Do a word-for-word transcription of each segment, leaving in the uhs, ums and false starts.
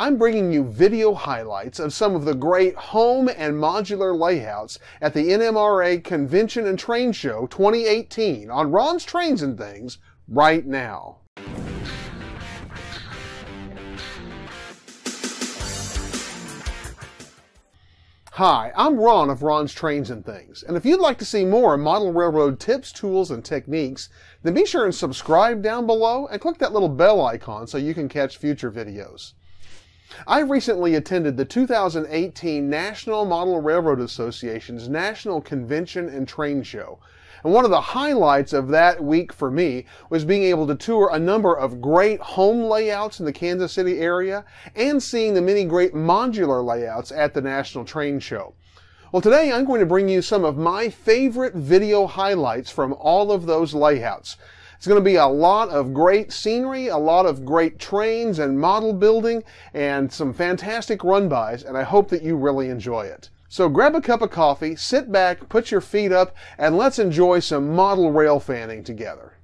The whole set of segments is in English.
I'm bringing you video highlights of some of the great home and modular layouts at the N M R A Convention and Train Show twenty eighteen on Ron's Trains and Things right now. Hi, I'm Ron of Ron's Trains and Things, and if you'd like to see more model railroad tips, tools, and techniques, then be sure and subscribe down below and click that little bell icon so you can catch future videos. I recently attended the two thousand eighteen National Model Railroad Association's National Convention and Train Show, and one of the highlights of that week for me was being able to tour a number of great home layouts in the Kansas City area and seeing the many great modular layouts at the National Train Show. Well, today I'm going to bring you some of my favorite video highlights from all of those layouts. It's going to be a lot of great scenery, a lot of great trains and model building, and some fantastic run-bys, and I hope that you really enjoy it. So grab a cup of coffee, sit back, put your feet up, and let's enjoy some model rail fanning together.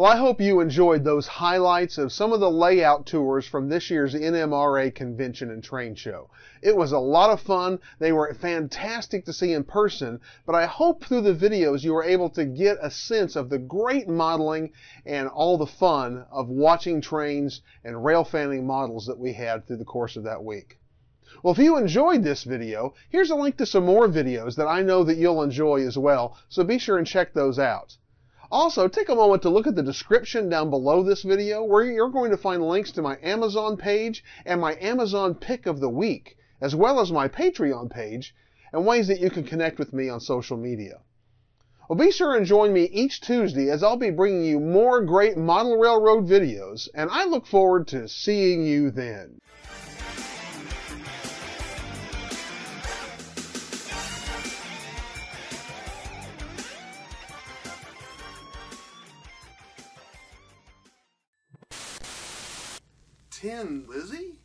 Well, I hope you enjoyed those highlights of some of the layout tours from this year's N M R A convention and train show. It was a lot of fun. They were fantastic to see in person, but I hope through the videos you were able to get a sense of the great modeling and all the fun of watching trains and rail fanning models that we had through the course of that week. Well, if you enjoyed this video, here's a link to some more videos that I know that you'll enjoy as well, so be sure and check those out. Also, take a moment to look at the description down below this video, where you're going to find links to my Amazon page and my Amazon pick of the week, as well as my Patreon page, and ways that you can connect with me on social media. Well, be sure and join me each Tuesday as I'll be bringing you more great model railroad videos, and I look forward to seeing you then. ten, Lizzie?